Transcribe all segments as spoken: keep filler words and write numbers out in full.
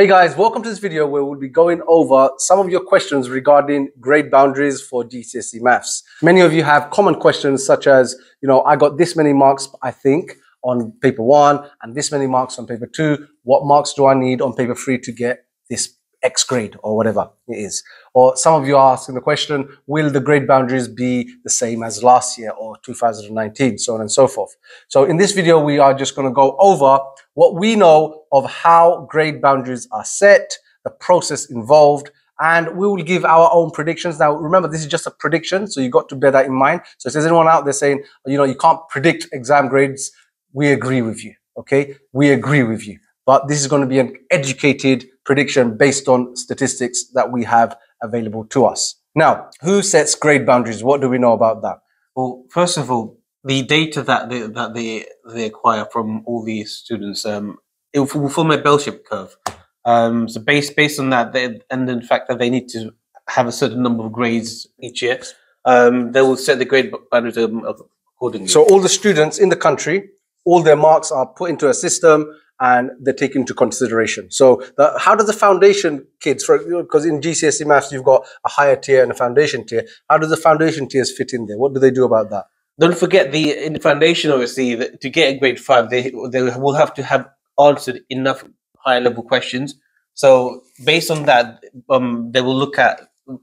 Hey guys, welcome to this video where we'll be going over some of your questions regarding grade boundaries for G C S E maths. Many of you have common questions such as, you know, I got this many marks, I think, on paper one and this many marks on paper two. What marks do I need on paper three to get this X grade or whatever it is? Or some of you are asking the question, will the grade boundaries be the same as last year or two thousand nineteen, so on and so forth. So in this video, we are just going to go over what we know of how grade boundaries are set, the process involved, and we will give our own predictions. Now, remember, this is just a prediction, so you've got to bear that in mind. So if there's anyone out there saying, you know, you can't predict exam grades, we agree with you, okay? We agree with you. But this is going to be an educated prediction based on statistics that we have available to us. Now, who sets grade boundaries? What do we know about that? Well, first of all, the data that they, that they they acquire from all these students, um, it will form a bell-shaped curve. Um, so based based on that, they, and in fact that they need to have a certain number of grades each year, um, they will set the grade boundaries accordingly. So all the students in the country, all their marks are put into a system and they're taken into consideration. So the, how does the foundation kids, for because in G C S E maths you've got a higher tier and a foundation tier. How do the foundation tiers fit in there? What do they do about that? Don't forget, the in the foundation, obviously, that to get a grade five, they they will have to have answered enough higher level questions. So based on that, um, they will look at,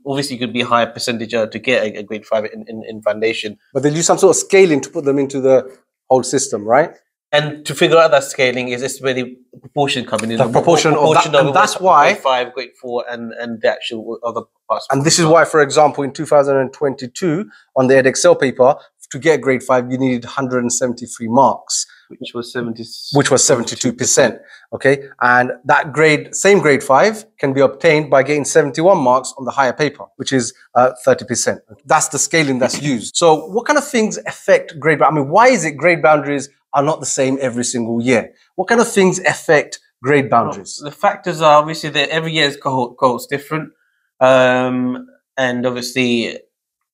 obviously, it could be a higher percentage to get a, a grade five in, in, in foundation. But they'll use some sort of scaling to put them into the whole system, right? And to figure out that scaling is it's where the proportion coming in. The proportion, proportion of that, of and that's why grade five, grade four, and and the actual other parts. And this is why, for example, in two thousand twenty-two on the Edexcel paper, to get grade five, you needed one hundred seventy-three marks, which was seventy, which was seventy-two percent. Okay, and that grade, same grade five, can be obtained by getting seventy-one marks on the higher paper, which is uh, thirty percent. That's the scaling that's used. So, what kind of things affect grade? I mean, why is it grade boundaries are not the same every single year? What kind of things affect grade boundaries? Well, the factors are obviously that every year's cohort goes different, um, and obviously,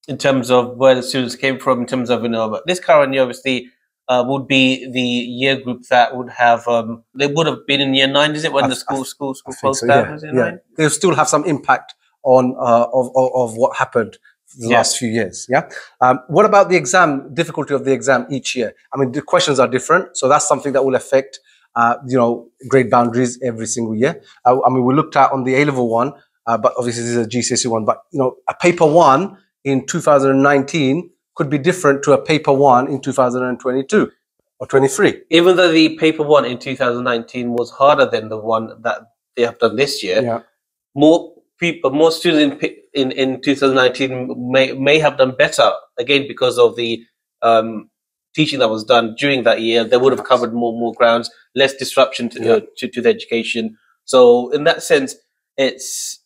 in terms of where the students came from, in terms of, you know, this current year obviously uh, would be the year group that would have, um, they would have been in year nine, is it, when I, the school, I, school, school closed down, yeah. was it yeah. nine? They'll still have some impact on, uh, of, of, of what happened the yeah. last few years, yeah? Um, what about the exam, difficulty of the exam each year? I mean, the questions are different, so that's something that will affect, uh, you know, grade boundaries every single year. Uh, I mean, we looked at on the A-level one, uh, but obviously this is a G C S E one, but, you know, a paper one in two thousand nineteen could be different to a paper one in two thousand twenty-two or twenty-three. Even though the paper one in two thousand nineteen was harder than the one that they have done this year, yeah. more people, more students in, in, in two thousand nineteen may, may have done better, again, because of the um, teaching that was done during that year. They would have covered more more grounds, less disruption to, yeah. uh, to, to the education. So in that sense, it's...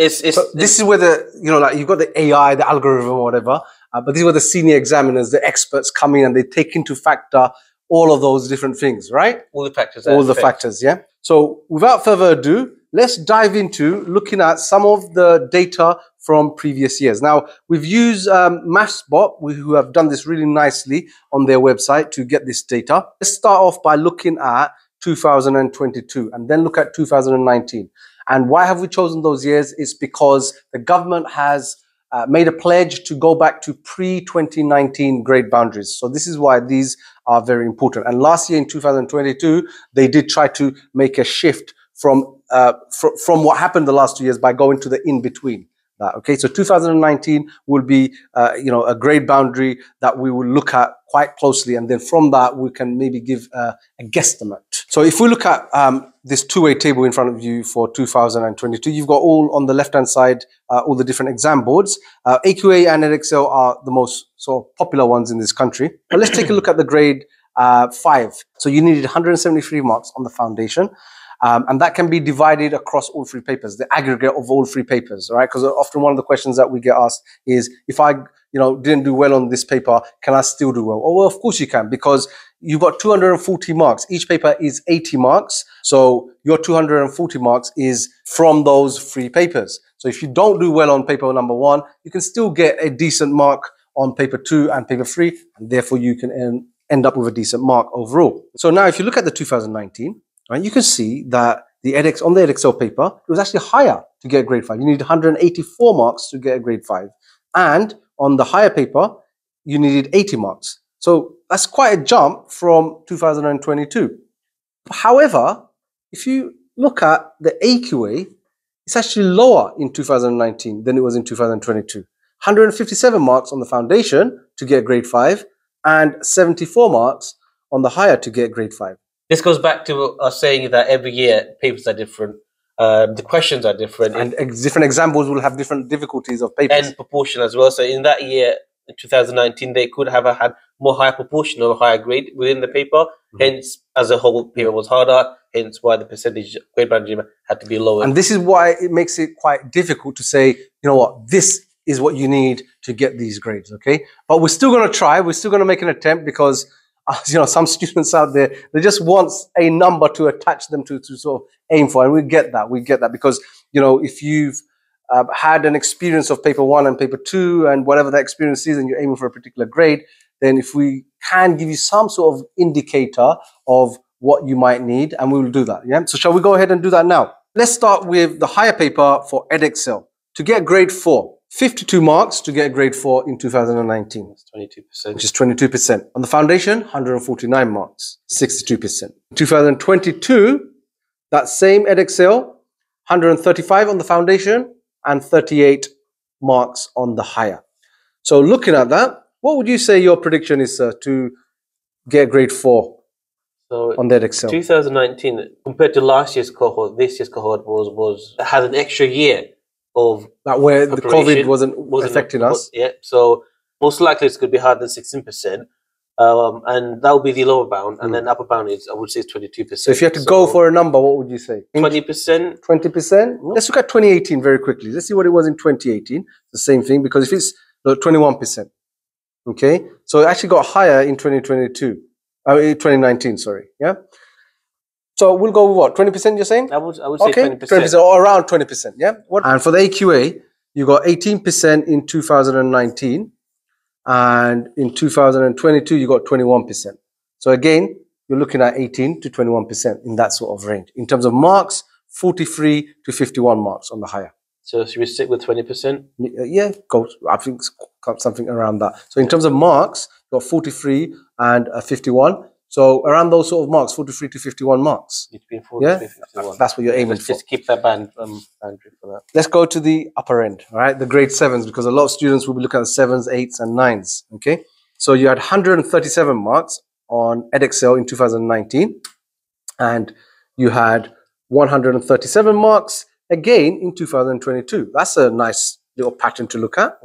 It's, it's, so this it's, is where the, you know, like you've got the A I, the algorithm or whatever, uh, but these were the senior examiners, the experts come in and they take into factor all of those different things, right? All the factors. All the factors, yeah. So without further ado, let's dive into looking at some of the data from previous years. Now, we've used um, MathsBot, who have done this really nicely on their website to get this data. Let's start off by looking at two thousand twenty-two and then look at two thousand nineteen. And why have we chosen those years? It's because the government has uh, made a pledge to go back to pre twenty nineteen grade boundaries. So this is why these are very important. And last year in two thousand twenty-two, they did try to make a shift from, uh, fr from what happened the last two years by going to the in-between. That, okay, so two thousand nineteen will be, uh, you know, a grade boundary that we will look at quite closely, and then from that we can maybe give uh, a guesstimate. So if we look at um, this two-way table in front of you for two thousand twenty-two, you've got all on the left-hand side uh, all the different exam boards. Uh, A Q A and Edexcel are the most sort of popular ones in this country. But let's take a look at the grade uh, five. So you needed one hundred seventy-three marks on the foundation. Um, and that can be divided across all three papers, the aggregate of all three papers, right? Because often one of the questions that we get asked is, if I, you know, didn't do well on this paper, can I still do well? Oh, well, of course you can, because you've got two hundred forty marks. Each paper is eighty marks. So your two hundred forty marks is from those three papers. So if you don't do well on paper number one, you can still get a decent mark on paper two and paper three, and therefore you can end, end up with a decent mark overall. So now if you look at the two thousand nineteen, right, you can see that the Edex, on the Edexcel paper, it was actually higher to get grade five. You needed one hundred eighty-four marks to get a grade five. And on the higher paper, you needed eighty marks. So that's quite a jump from two thousand twenty-two. However, if you look at the A Q A, it's actually lower in two thousand nineteen than it was in two thousand twenty-two. one hundred fifty-seven marks on the foundation to get grade five and seventy-four marks on the higher to get grade five. This goes back to us saying that every year papers are different, um, the questions are different. And ex different examples will have different difficulties of papers. And proportion as well. So in that year, two thousand nineteen, they could have had more higher proportion or higher grade within the paper. Mm-hmm. Hence, as a whole, the paper was harder. Hence why the percentage grade boundary had to be lower. And this is why it makes it quite difficult to say, you know what, this is what you need to get these grades, okay? But we're still going to try. We're still going to make an attempt because... you know, some students out there, they just want a number to attach them to, to sort of aim for. And we get that. We get that because, you know, if you've uh, had an experience of paper one and paper two and whatever that experience is and you're aiming for a particular grade, then if we can give you some sort of indicator of what you might need, and we will do that. Yeah. So shall we go ahead and do that now? Let's start with the higher paper for Edexcel. To get grade four, fifty-two marks to get grade four in two thousand nineteen. That's twenty-two percent. Which is twenty-two percent. On the foundation, one hundred forty-nine marks, sixty-two percent. In two thousand twenty-two, that same Edexcel, one hundred thirty-five on the foundation and thirty-eight marks on the higher. So looking at that, what would you say your prediction is, sir, to get grade four? So on that Edexcel, two thousand nineteen, compared to last year's cohort, this year's cohort was, was had an extra year of that where the COVID wasn't, wasn't affecting us. Yeah, so most likely it's going to be higher than sixteen percent. Um, and that would be the lower bound. And mm. then upper bound is, I would say, twenty-two percent. So if you had to so go for a number, what would you say? twenty percent. twenty percent. Let's look at twenty eighteen very quickly. Let's see what it was in twenty eighteen. The same thing, because if it's twenty-one percent, okay? So it actually got higher in twenty twenty-two. Uh, twenty nineteen, sorry, yeah? So we'll go with what, twenty percent you're saying? I would, I would say okay. twenty percent. twenty percent or around twenty percent, yeah? What? And for the A Q A, you got eighteen percent in two thousand nineteen, and in two thousand twenty-two, you got twenty-one percent. So again, you're looking at eighteen to twenty-one percent in that sort of range. In terms of marks, forty-three to fifty-one marks on the higher. So should we stick with twenty percent? Yeah, go, I think something around that. So in terms of marks, got forty-three and uh, fifty-one. So around those sort of marks, forty-three to fifty-one marks. Between forty yeah? to fifty-one. That's what you're aiming Let's for. Just keep that band, um, boundary for that. Let's go to the upper end, all right? The grade sevens, because a lot of students will be looking at sevens, eights, and nines, okay? So you had one hundred thirty-seven marks on Edexcel in two thousand nineteen, and you had one hundred thirty-seven marks again in two thousand twenty-two. That's a nice little pattern to look at.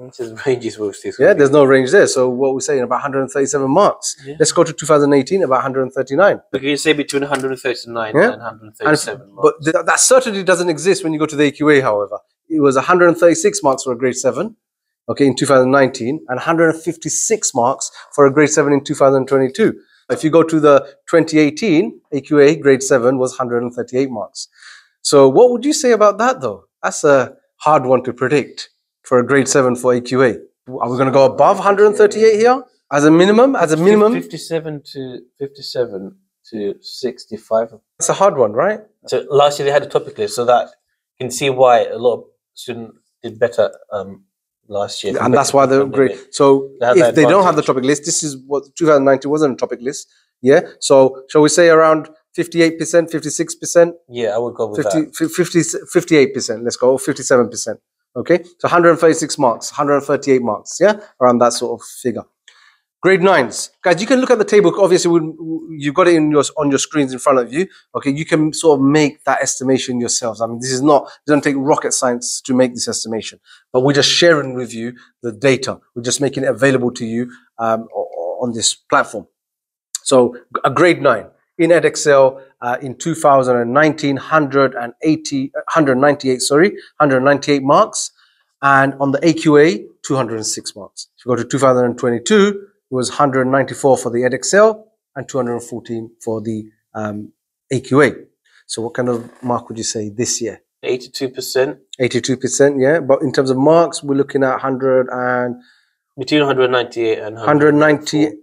Ranges yeah, there's no range there. So what we're saying, about one hundred thirty-seven marks. Yeah. Let's go to two thousand eighteen, about one hundred thirty-nine. But you say between one hundred thirty-nine yeah. and one hundred thirty-seven and, marks. But th that certainty doesn't exist when you go to the A Q A, however. It was one hundred thirty-six marks for a grade seven, okay, in two thousand nineteen, and one hundred fifty-six marks for a grade seven in two thousand twenty-two. If you go to the twenty eighteen, A Q A grade seven was one hundred thirty-eight marks. So what would you say about that, though? That's a hard one to predict for a grade seven for A Q A. Are we going to go above one hundred thirty-eight here as a minimum? As a minimum, fifty-seven to fifty-seven to sixty-five. It's a hard one, right? So last year they had a topic list, so that you can see why a lot of students did better um, last year, and that's why they're great. So if they don't have the topic list, this is what two thousand nineteen wasn't a topic list. Yeah. So shall we say around fifty-eight percent, fifty-six percent? Yeah, I would go with that. fifty-eight percent. Let's go fifty-seven percent. Okay, so one hundred thirty-six marks, one hundred thirty-eight marks, yeah, around that sort of figure. Grade nines, guys, you can look at the table. Obviously, you've got it in your, on your screens in front of you. Okay, you can sort of make that estimation yourselves. I mean, this is not, it doesn't take rocket science to make this estimation, but we're just sharing with you the data. We're just making it available to you um, on this platform. So a grade nine in Edexcel. Uh, in two thousand nineteen, one hundred eighty, one hundred ninety-eight, sorry, one hundred ninety-eight marks, and on the A Q A, two hundred six marks. If you go to two thousand twenty-two, it was one hundred ninety-four for the Edexcel and two hundred fourteen for the um, A Q A. So what kind of mark would you say this year? eighty-two percent. eighty-two percent, yeah. But in terms of marks, we're looking at one hundred and... between one hundred ninety-eight and one hundred ninety-four. one hundred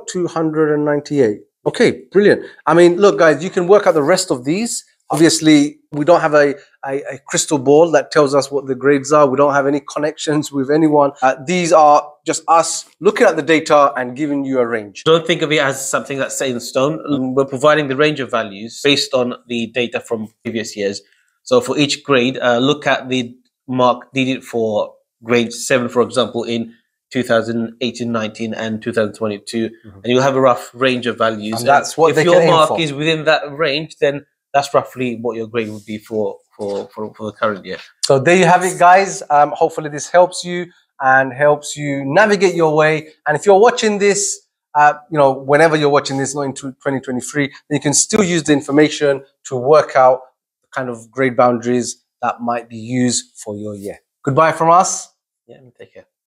ninety-four to one hundred ninety-eight. Okay, brilliant. I mean, look, guys, you can work out the rest of these, Obviously, we don't have a, a, a crystal ball that tells us what the grades are. We don't have any connections with anyone. Uh, these are just us looking at the data and giving you a range. Don't think of it as something that's set in stone. We're providing the range of values based on the data from previous years. So for each grade, uh, look at the mark needed for grade seven, for example, in two thousand eighteen nineteen and two thousand twenty-two. Mm-hmm. And you'll have a rough range of values. And that's what and if your mark for. is within that range, then that's roughly what your grade would be for, for, for, for the current year. So there you have it, guys. Um, hopefully this helps you and helps you navigate your way. And if you're watching this, uh, you know, whenever you're watching this, not into twenty twenty-three, then you can still use the information to work out the kind of grade boundaries that might be used for your year. Goodbye from us. Yeah, take care.